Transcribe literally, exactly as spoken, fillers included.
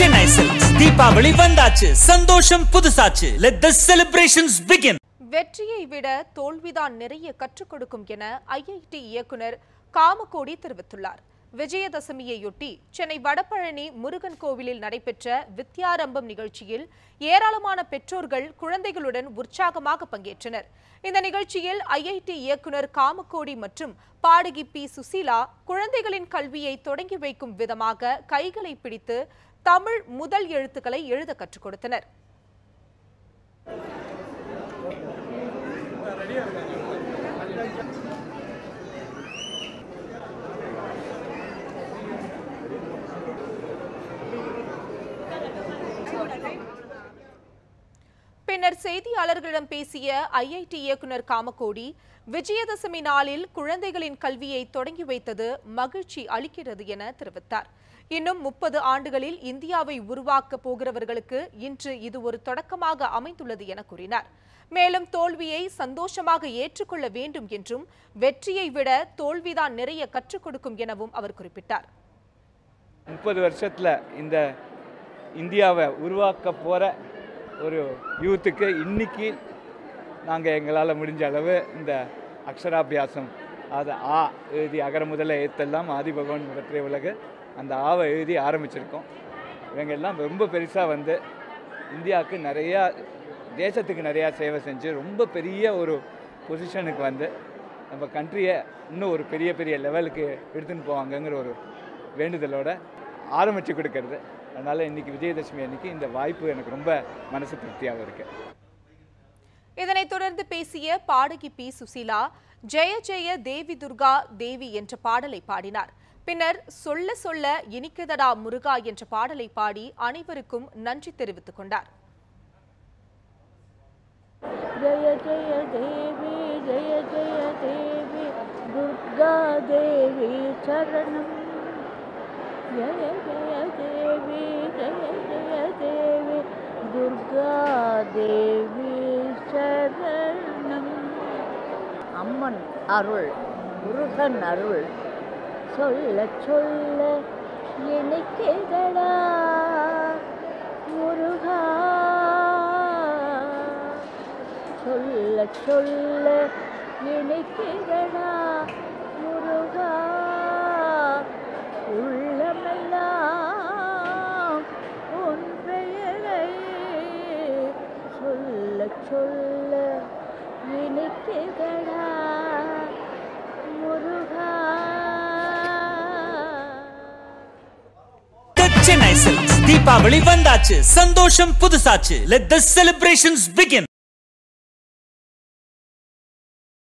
Chennai Silks Deepavali vandaachu sandosham pudusachu let the celebrations begin வெற்றியை விட தோல்விதான் நிறைய கற்றுக் கொடுக்கும் என I I T இயக்குனர் காமகோடி தெரிவித்துள்ளார் விஜயதசமியையொட்டி சென்னை வடபழனி முருகன் கோவிலில் நடைபெற்ற வித்யாரம்பம் நிகழ்ச்சியில் ஏராளமான பெற்றோர்கள் குழந்தைகளுடன் உற்சாகமாக பங்கேற்றனர் இந்த நிகழ்ச்சியில் I I T இயக்குனர் காமகோடி மற்றும் பாடகி பி சுசீலா குழந்தைகளின் கல்வியை தொடங்கி வைக்கும் விதமாக கைகளை பிடித்து தமிழ் முதல் எழுத்துக்களை எழுத கற்றுக் கொடுத்தனர் பின்னர் செய்தியாளர்களிடம் பேசிய I I T இயக்குனர் காமகோடி விஜயதசமி நாளில் குழந்தைகளின் கல்வியை தொடங்கி வைத்தது மகிழ்ச்சி அளிக்கிறது என தெரிவித்தார் இன்னும் முப்பது ஆண்டுகளில் இந்தியாவை உருவாக்க போகிறவர்களுக்கு இன்று இது ஒரு தொடக்கமாக அமைந்துள்ளது என கூறினார் மேலும் தோல்வியை சந்தோஷமாக ஏற்றுக்கொள்ள வேண்டும் என்றும் வெற்றியை விட தோல்விதான் நிறைய கற்றுக் கொடுக்கும் எனவும் அவர் குறிப்பிட்டார் முப்பது வருஷத்துல இந்த இந்தியாவை உருவாக்க போற और यूत्तु इन्नीकी नांगे एंगलाल मुडिंज अलवु इंद अक्षराभ्यासम अदु आ एळुदी अगर मुदल एत्तल्लाम आदि भगवान मुगत्रे उलगु अंद आव एळुदी आरंबिच्चिरुक्कोम इवंगा एल्लाम रोम्ब पेरिसा वंदु इंडियावुक्कु नरिय देशत्तुक्कु नरिय सेवै सेंजु रोम्ब पेरिय ओरु पोजिशनुक्कु वंदु नम्म कंट्रिय इन्नुम ओरु पेरिय पेरिय लेवलुक्कु एडुत्तुनु पोवांगंगற ओरु वेண்டுதலோட ஆரம்பிச்சு கொடுக்கிறது அதனால இன்னைக்கு விஜயதசமி அன்னைக்கு இந்த வாய்ப்பு எனக்கு ரொம்ப மனசு திருப்தியாக இருக்கு இதனை தொடர்ந்து பேசிய பாடகி பி சுசீலா ஜெய ஜெய தேவி துர்கா தேவி என்ற பாடலை பாடினார் பின்னர் சொல்ல சொல்ல இனிக்கதடா முருகா என்ற பாடலை பாடி அனைவருக்கும் நன்றி தெரிவித்துக் கொண்டார் ஜெய ஜெய தேவி ஜெய ஜெய தேவி துர்கா தேவி சரணம் जय जय देवी जय जय देवी दुर्गा देवी शरणम Amman Arul Murugan Arul सोल्ल सोल्ल येनकेडा Muruga सोल्ल सोल्ल येनकेडा Muruga Chennai Silks Deepavali vandaachu sandosham pudusachu let the celebrations begin